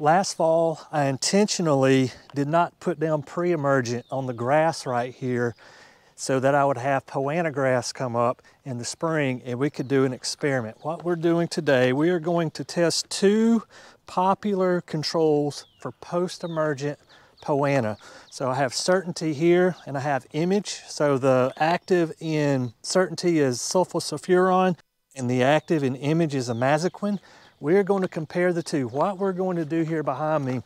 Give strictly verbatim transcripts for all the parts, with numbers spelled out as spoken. Last fall, I intentionally did not put down pre-emergent on the grass right here so that I would have Poa Annua grass come up in the spring and we could do an experiment. What we're doing today, we are going to test two popular controls for post-emergent Poa Annua. So I have Certainty here and I have Image. So the active in Certainty is sulfosulfuron and the active in Image is imazaquin. We're going to compare the two. What we're going to do here behind me,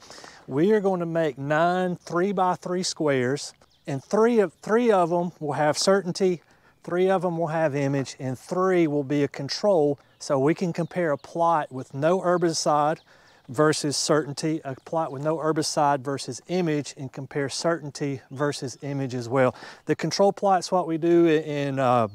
we are going to make nine three by three squares, and three of, three of them will have Certainty, three of them will have Image, and three will be a control, so we can compare a plot with no herbicide versus Certainty, a plot with no herbicide versus Image, and compare Certainty versus Image as well. The control plot's what we do in uh,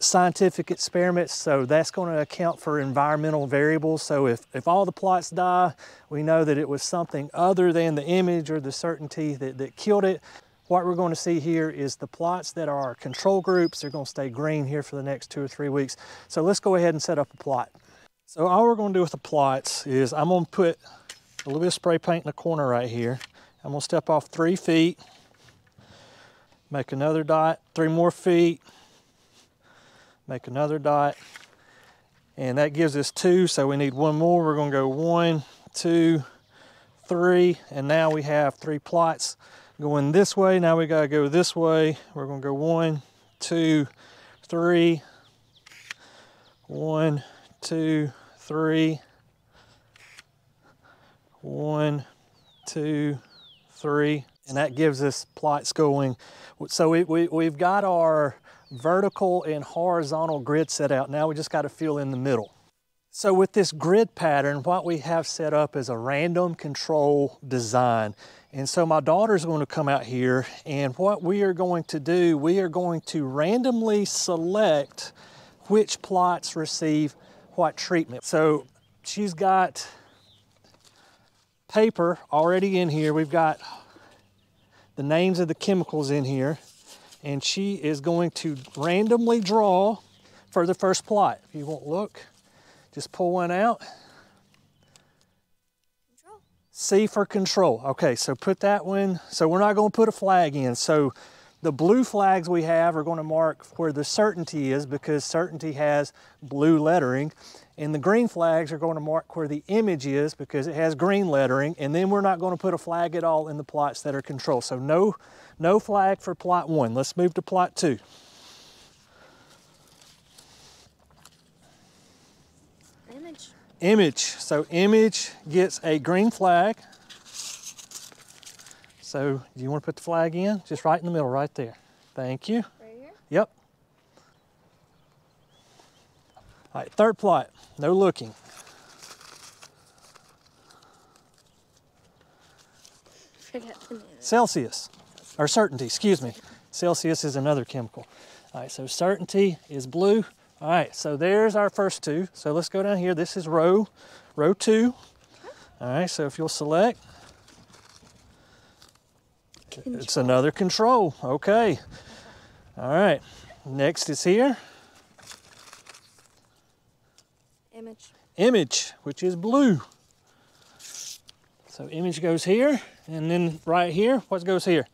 scientific experiments, so that's going to account for environmental variables. So if, if all the plots die, we know that it was something other than the Image or the Certainty that, that killed it. What we're going to see here is the plots that are our control groups. They're going to stay green here for the next two or three weeks. So let's go ahead and set up a plot. So all we're going to do with the plots is I'm going to put a little bit of spray paint in the corner right here. I'm going to step off three feet, make another dot, three more feet, make another dot, and that gives us two, so we need one more. We're gonna go one, two, three, and now we have three plots going this way. Now we gotta go this way. We're gonna go one, two, three, one, two, three, one, two, three, and that gives us plots going. So we, we, we've got our vertical and horizontal grid set out. Now we just got to fill in the middle. So with this grid pattern, what we have set up is a random control design. And so my daughter's going to come out here, and what we are going to do, we are going to randomly select which plots receive what treatment. So she's got paper already in here. We've got the names of the chemicals in here, and she is going to randomly draw for the first plot. If you won't look, just pull one out. Control. C for control. Okay, so put that one. So we're not gonna put a flag in. So the blue flags we have are gonna mark where the Certainty is, because Certainty has blue lettering. And the green flags are gonna mark where the Image is, because it has green lettering. And then we're not gonna put a flag at all in the plots that are control. So no, no flag for plot one. Let's move to plot two. Image. Image. So Image gets a green flag. So do you want to put the flag in? Just right in the middle, right there. Thank you. Right here? Yep. All right, third plot, no looking. Forgot the name. Celsius. Or Certainty, excuse me. Celsius is another chemical. All right, so Certainty is blue. All right, so there's our first two. So let's go down here. This is row, row two. All right, so if you'll select. Control. It's another control, okay. All right, next is here. Image. Image, which is blue. So Image goes here, and then right here, what goes here?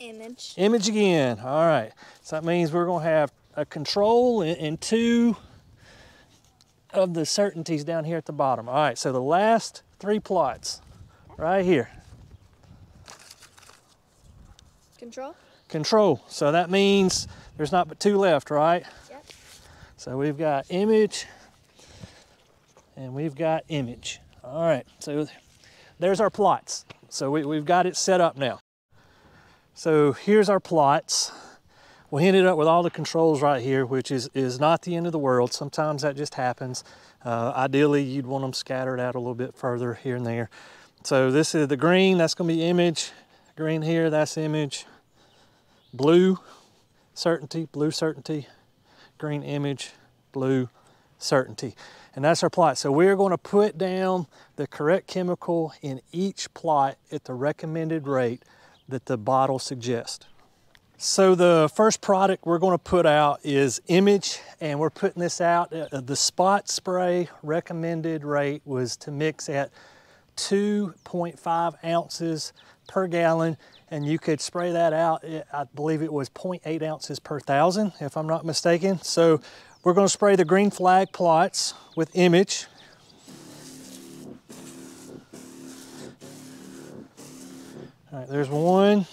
Image. Image again. All right. So that means we're going to have a control and two of the Certainties down here at the bottom. All right. So the last three plots right here. Control. Control. So that means there's not but two left, right? Yep. So we've got Image and we've got Image. All right. So there's our plots. So we, we've got it set up now. So here's our plots. We ended up with all the controls right here, which is, is not the end of the world. Sometimes that just happens. Uh, ideally, you'd want them scattered out a little bit further here and there. So this is the green, that's gonna be Image. Green here, that's Image. Blue, Certainty, blue, Certainty. Green, Image, blue, Certainty. And that's our plot. So we're gonna put down the correct chemical in each plot at the recommended rate that the bottle suggests. So the first product we're going to put out is Image, and we're putting this out. The spot spray recommended rate was to mix at two point five ounces per gallon, and you could spray that out. I believe it was zero point eight ounces per thousand, if I'm not mistaken. So we're going to spray the green flag plots with Image. All right, there's one.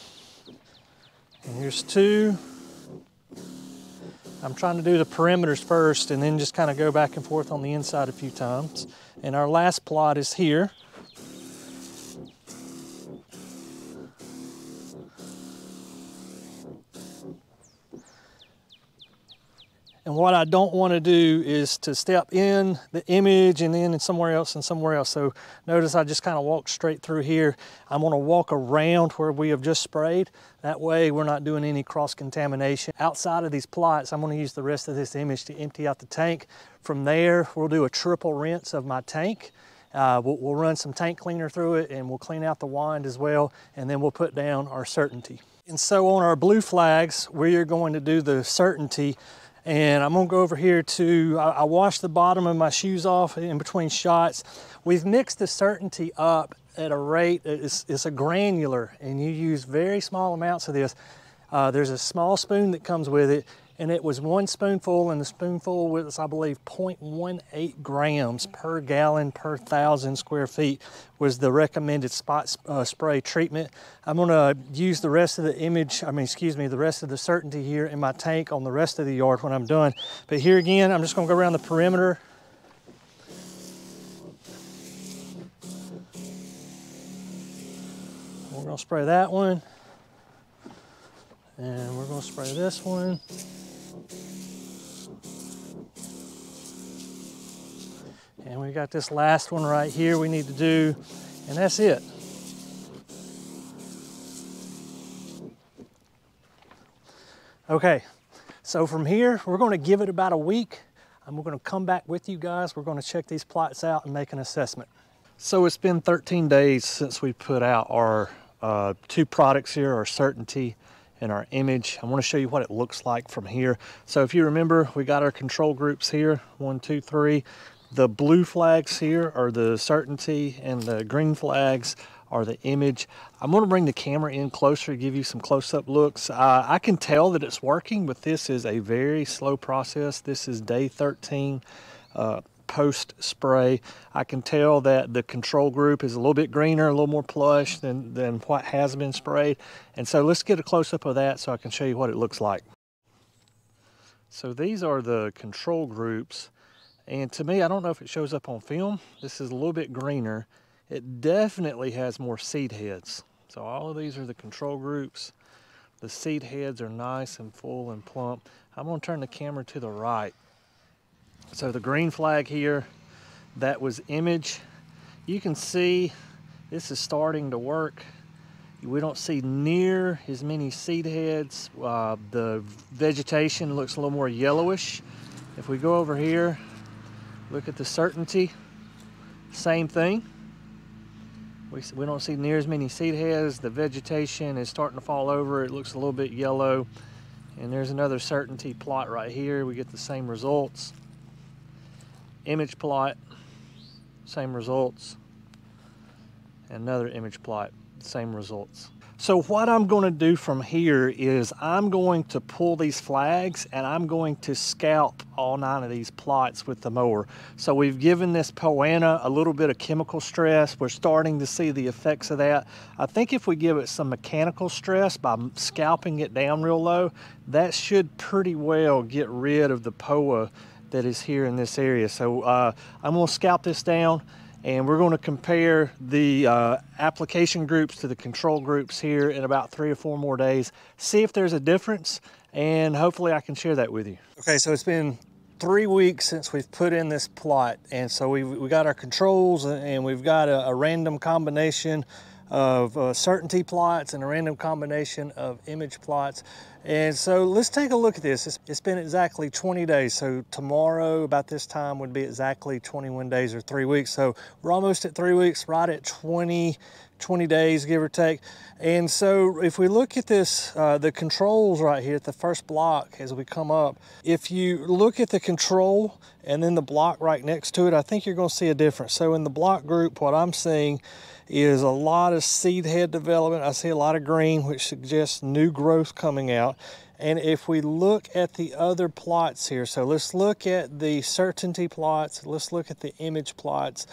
And here's two. I'm trying to do the perimeters first and then just kind of go back and forth on the inside a few times. And our last plot is here. And what I don't want to do is to step in the Image and then somewhere else and somewhere else. So notice I just kind of walked straight through here. I'm going to walk around where we have just sprayed. That way we're not doing any cross-contamination. Outside of these plots, I'm going to use the rest of this Image to empty out the tank. From there, we'll do a triple rinse of my tank. Uh, we'll, we'll run some tank cleaner through it, and we'll clean out the wand as well, and then we'll put down our Certainty. And so on our blue flags, we are going to do the Certainty. And I'm gonna go over here to, I, I washed the bottom of my shoes off in between shots. We've mixed the Certainty up at a rate, it's, it's a granular, and you use very small amounts of this. Uh, there's a small spoon that comes with it, and it was one spoonful, and the spoonful was, I believe, zero point one eight grams per gallon per thousand square feet was the recommended spot uh, spray treatment. I'm gonna use the rest of the image, I mean, excuse me, the rest of the Certainty here in my tank on the rest of the yard when I'm done. But here again, I'm just gonna go around the perimeter. We're gonna spray that one. And we're gonna spray this one. And we got this last one right here we need to do, and that's it. Okay, so from here, we're gonna give it about a week, and we're gonna come back with you guys. We're gonna check these plots out and make an assessment. So it's been thirteen days since we put out our uh, two products here, our Certainty and our Image. I wanna show you what it looks like from here. So if you remember, we got our control groups here, one, two, three. The blue flags here are the Certainty, and the green flags are the Image. I'm gonna bring the camera in closer to give you some close-up looks. Uh, I can tell that it's working, but this is a very slow process. This is day thirteen uh, post-spray. I can tell that the control group is a little bit greener, a little more plush than, than what has been sprayed. And so let's get a close-up of that so I can show you what it looks like. So these are the control groups. And to me, I don't know if it shows up on film. This is a little bit greener. It definitely has more seed heads. So all of these are the control groups. The seed heads are nice and full and plump. I'm gonna turn the camera to the right. So the green flag here, that was Image. You can see this is starting to work. We don't see near as many seed heads. Uh, the vegetation looks a little more yellowish. If we go over here, look at the Certainty, same thing. We, we don't see near as many seed heads. The vegetation is starting to fall over. It looks a little bit yellow. And there's another Certainty plot right here. We get the same results. Image plot, same results. Another Image plot, same results. So what I'm gonna do from here is I'm going to pull these flags and I'm going to scalp all nine of these plots with the mower. So we've given this Poa Annua a little bit of chemical stress. We're starting to see the effects of that. I think if we give it some mechanical stress by scalping it down real low, that should pretty well get rid of the Poa that is here in this area. So uh, I'm gonna scalp this down, and we're going to compare the uh, application groups to the control groups here in about three or four more days, see if there's a difference, and hopefully I can share that with you. Okay, so it's been three weeks since we've put in this plot, and so we've, we got our controls, and we've got a, a random combination of uh, Certainty plots and a random combination of Image plots. And so let's take a look at this. It's, it's been exactly twenty days. So tomorrow about this time would be exactly twenty-one days or three weeks. So we're almost at three weeks, right at 20 twenty days, give or take. And so if we look at this, uh, the controls right here at the first block as we come up, if you look at the control and then the block right next to it, I think you're going to see a difference. So in the block group, what I'm seeing is a lot of seed head development. I see a lot of green, which suggests new growth coming out. And if we look at the other plots here, so let's look at the certainty plots, let's look at the image plots.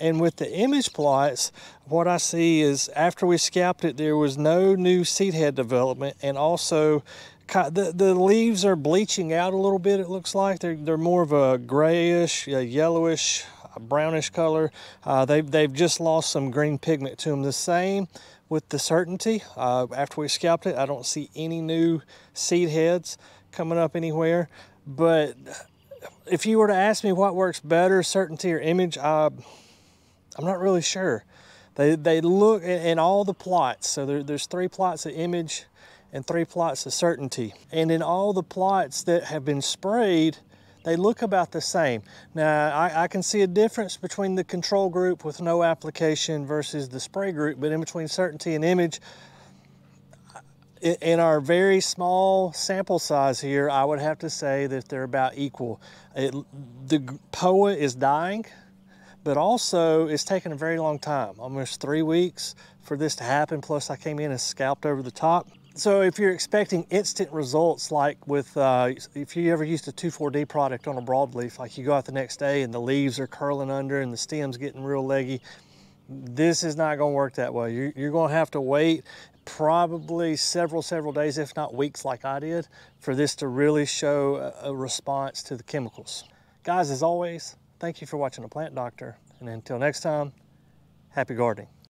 And with the image plots, what I see is after we scalped it, there was no new seed head development, and also the, the leaves are bleaching out a little bit, it looks like. They're, they're more of a grayish, a yellowish, a brownish color. Uh, they, they've just lost some green pigment to them. The same with the certainty. Uh, after we scalped it, I don't see any new seed heads coming up anywhere. But if you were to ask me what works better, certainty or image, I, I'm not really sure. They, they look in all the plots. So there, there's three plots of image and three plots of certainty. And in all the plots that have been sprayed, they look about the same. Now, I, I can see a difference between the control group with no application versus the spray group, but in between certainty and image, in our very small sample size here, I would have to say that they're about equal. It, the Poa is dying, but also it's taken a very long time, almost three weeks for this to happen, plus I came in and scalped over the top. So if you're expecting instant results, like with, uh, if you ever used a two four D product on a broadleaf, like you go out the next day and the leaves are curling under and the stem's getting real leggy, this is not gonna work that way. You're, you're gonna have to wait probably several, several days, if not weeks like I did, for this to really show a, a response to the chemicals. Guys, as always, thank you for watching The Plant Doctor. And until next time, happy gardening.